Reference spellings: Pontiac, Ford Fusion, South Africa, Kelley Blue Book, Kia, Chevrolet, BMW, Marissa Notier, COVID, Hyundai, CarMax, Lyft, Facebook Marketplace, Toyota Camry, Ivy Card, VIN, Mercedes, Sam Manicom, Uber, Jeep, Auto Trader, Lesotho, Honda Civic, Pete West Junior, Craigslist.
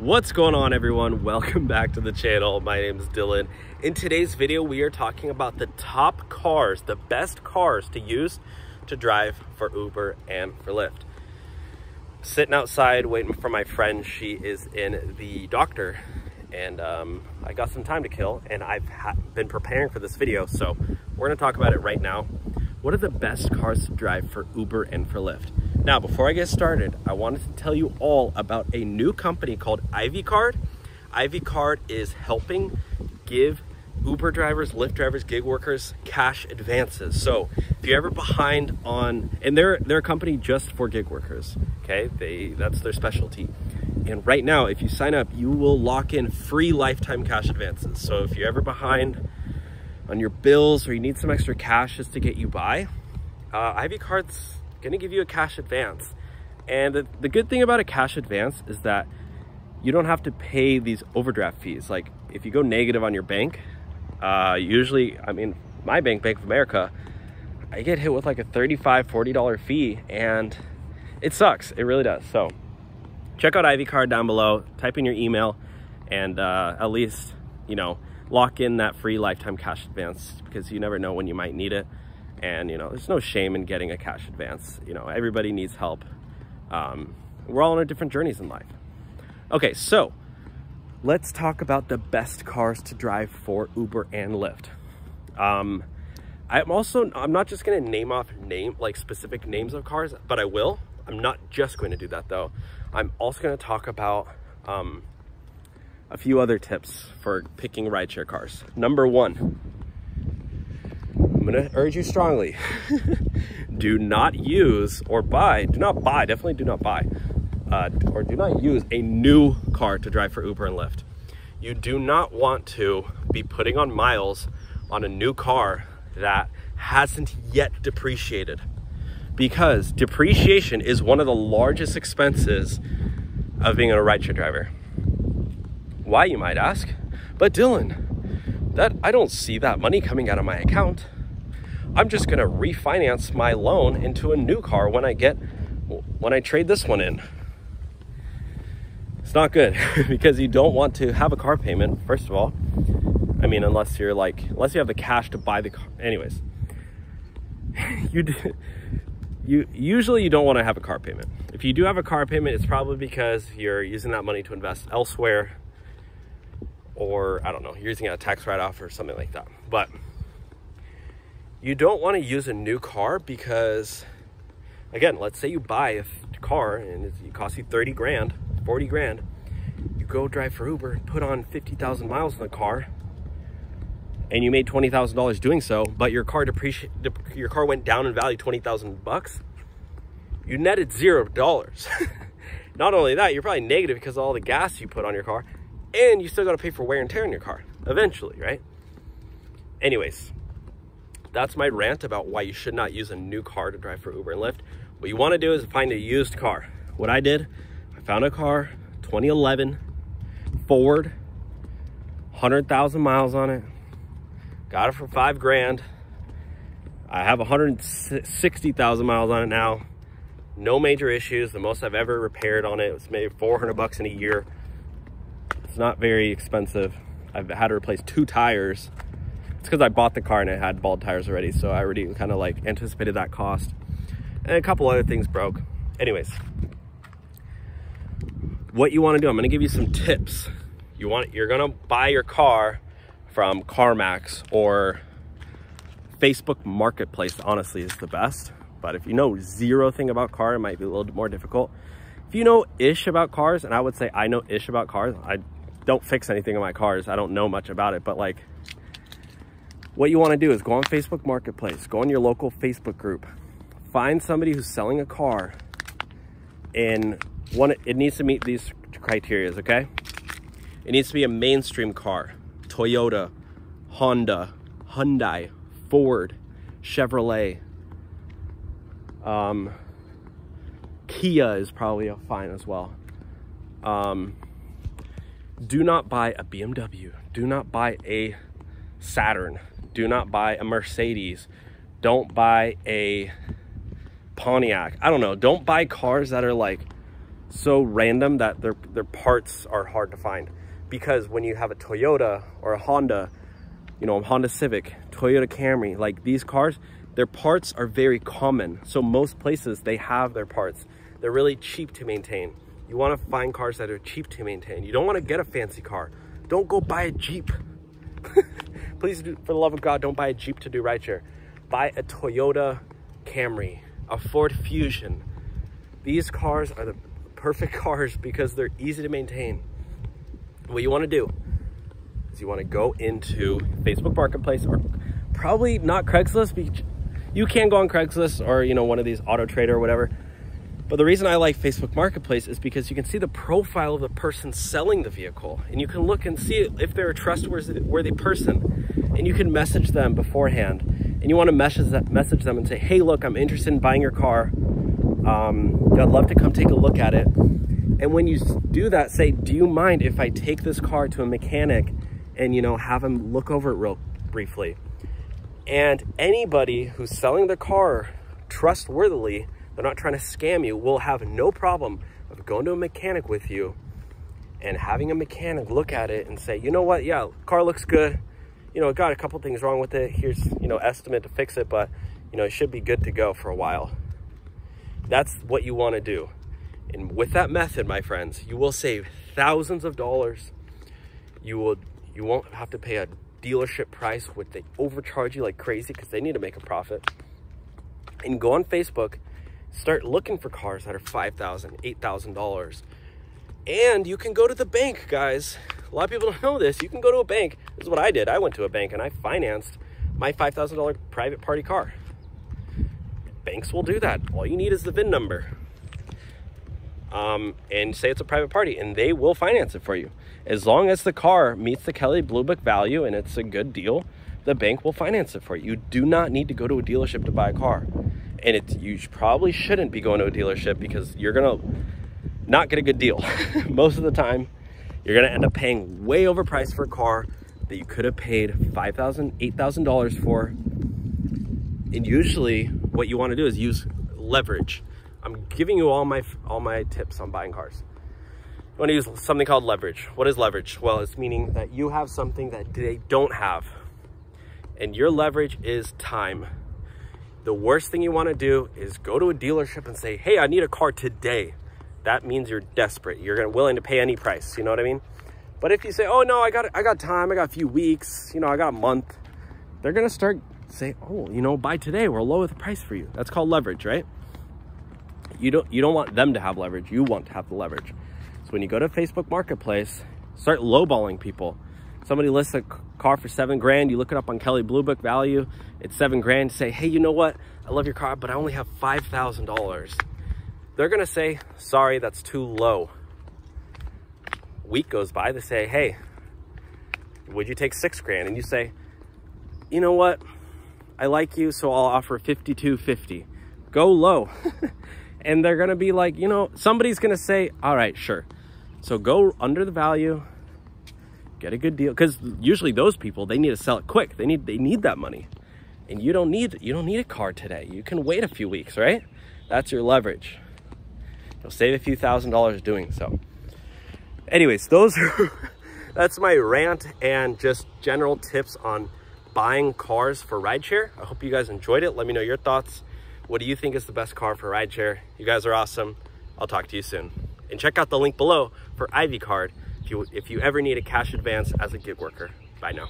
What's going on, everyone? Welcome back to the channel. My name is Dylan. In today's video, we are talking about the top cars, the best cars to use to drive for Uber and for Lyft. Sitting outside waiting for my friend. She is in the doctor, and I got some time to kill, and I've been preparing for this video, so we're going to talk about it right now. What are the best cars to drive for Uber and for Lyft? Now, before I get started, I wanted to tell you all about a new company called Ivy Card. Ivy Card is helping give Uber drivers, Lyft drivers, gig workers cash advances. So if you're ever behind on, and they're a company just for gig workers, okay? That's their specialty. And right now, if you sign up, you will lock in free lifetime cash advances. So if you're ever behind on your bills or you need some extra cash just to get you by, Ivy Card's gonna give you a cash advance. And the good thing about a cash advance is that you don't have to pay these overdraft fees. Like if you go negative on your bank, usually, I mean, my bank, Bank of America, I get hit with like a $35, $40 fee, and it sucks, it really does. So check out Ivy Card down below, type in your email, and at least, you know, lock in that free lifetime cash advance, because you never know when you might need it. And, you know, there's no shame in getting a cash advance. You know, everybody needs help. We're all on our different journeys in life. Okay, so let's talk about the best cars to drive for Uber and Lyft. I'm not just going to name off specific names of cars, but I will. I'm not just going to do that, though. I'm also going to talk about a few other tips for picking rideshare cars. Number one, I'm gonna urge you strongly, do not use a new car to drive for Uber and Lyft. You do not want to be putting on miles on a new car that hasn't yet depreciated, because depreciation is one of the largest expenses of being a rideshare driver. Why, you might ask, but Dylan, I don't see that money coming out of my account. I'm just gonna refinance my loan into a new car when I trade this one in. It's not good because you don't want to have a car payment, first of all. I mean, unless you have the cash to buy the car. Anyways, you usually don't want to have a car payment. If you do have a car payment, it's probably because you're using that money to invest elsewhere, or I don't know, you're using a tax write-off or something like that. But you don't want to use a new car because, again, let's say you buy a car and it costs you 30 grand, 40 grand. You go drive for Uber, put on 50,000 miles in the car, and you made $20,000 doing so, but your car went down in value 20,000 bucks. You netted $0. Not only that, you're probably negative because of all the gas you put on your car, and you still got to pay for wear and tear in your car eventually, right? Anyways, that's my rant about why you should not use a new car to drive for Uber and Lyft. What you want to do is find a used car. What I did, I found a car, 2011 Ford, 100,000 miles on it. Got it for $5,000. I have 160,000 miles on it now. No major issues. The most I've ever repaired on it was maybe 400 bucks in a year. It's not very expensive. I've had to replace 2 tires. It's because I bought the car and it had bald tires already, so I already kind of like anticipated that cost. And a couple other things broke. Anyways, what you want to do, I'm going to give you some tips. You're going to buy your car from CarMax or Facebook Marketplace, honestly, is the best. But if you know zero thing about car, it might be a little more difficult. If you know ish about cars, and I would say I know ish about cars. I don't fix anything in my cars. I don't know much about it, but like, what you want to do is go on Facebook Marketplace, go on your local Facebook group, find somebody who's selling a car, and it needs to meet these criteria, okay? It needs to be a mainstream car. Toyota, Honda, Hyundai, Ford, Chevrolet. Kia is probably fine as well. Do not buy a BMW. Do not buy a Saturn. Do not buy a Mercedes. Don't buy a Pontiac. I don't know. Don't buy cars that are like so random that their parts are hard to find. Because when you have a Toyota or a Honda, you know, Honda Civic, Toyota Camry, like these cars, their parts are very common. So most places they have their parts. They're really cheap to maintain. You want to find cars that are cheap to maintain. You don't want to get a fancy car. Don't go buy a Jeep. Please, do, for the love of God, don't buy a Jeep to do rideshare. Buy a Toyota Camry, a Ford Fusion. These cars are the perfect cars because they're easy to maintain. What you want to do is you want to go into Facebook Marketplace, or probably not Craigslist. Because you can go on Craigslist or, you know, one of these Auto Trader or whatever. But the reason I like Facebook Marketplace is because you can see the profile of the person selling the vehicle, and you can look and see if they're a trustworthy person, and you can message them beforehand. And you want to message them and say, hey, look, I'm interested in buying your car. I'd love to come take a look at it. And when you do that, say, do you mind if I take this car to a mechanic and, you know, have him look over it real briefly? And anybody who's selling the car trustworthily, they're not trying to scam you, we'll have no problem of going to a mechanic with you and having a mechanic look at it and say, you know what, yeah, car looks good. You know, it got a couple things wrong with it. Here's, you know, estimate to fix it, but, you know, it should be good to go for a while. That's what you want to do. And with that method, my friends, you will save thousands of dollars. You won't have to pay a dealership price, which they overcharge you like crazy because they need to make a profit. And go on Facebook, start looking for cars that are $5,000, $8,000. And you can go to the bank, guys. A lot of people don't know this. You can go to a bank. This is what I did. I went to a bank and I financed my $5,000 private party car. Banks will do that. All you need is the VIN number. And say it's a private party, and they will finance it for you. As long as the car meets the Kelley Blue Book value and it's a good deal, the bank will finance it for you. You do not need to go to a dealership to buy a car. And you probably shouldn't be going to a dealership because you're going to not get a good deal. Most of the time, you're going to end up paying way overpriced for a car that you could have paid $5,000, $8,000 for. And usually what you want to do is use leverage. I'm giving you all my tips on buying cars. You want to use something called leverage. What is leverage? Well, it's meaning that you have something that they don't have. And your leverage is time. The worst thing you want to do is go to a dealership and say, hey, I need a car today. That means you're desperate. You're willing to pay any price. You know what I mean? But if you say, oh, no, I got time. I got a few weeks. You know, I got a month. They're going to start saying, oh, you know, buy today. We'll lower the price for you. That's called leverage, right? You don't want them to have leverage. You want to have the leverage. So when you go to Facebook Marketplace, start lowballing people. Somebody lists a car for $7,000. You look it up on Kelley Blue Book value. It's $7,000. Say, hey, you know what? I love your car, but I only have $5,000. They're going to say, sorry, that's too low. A week goes by. They say, hey, would you take $6,000? And you say, you know what? I like you, so I'll offer $5,250. Go low. And they're going to be like, you know, somebody's going to say, all right, sure. So go under the value, get a good deal. Because usually those people, they need to sell it quick. They need that money. And you don't need a car today. You can wait a few weeks, right? That's your leverage. You'll save a few $1,000s doing so. Anyways, that's my rant and just general tips on buying cars for rideshare. I hope you guys enjoyed it. Let me know your thoughts. What do you think is the best car for rideshare? You guys are awesome. I'll talk to you soon. And check out the link below for Ivy Card if you ever need a cash advance as a gig worker. Bye now.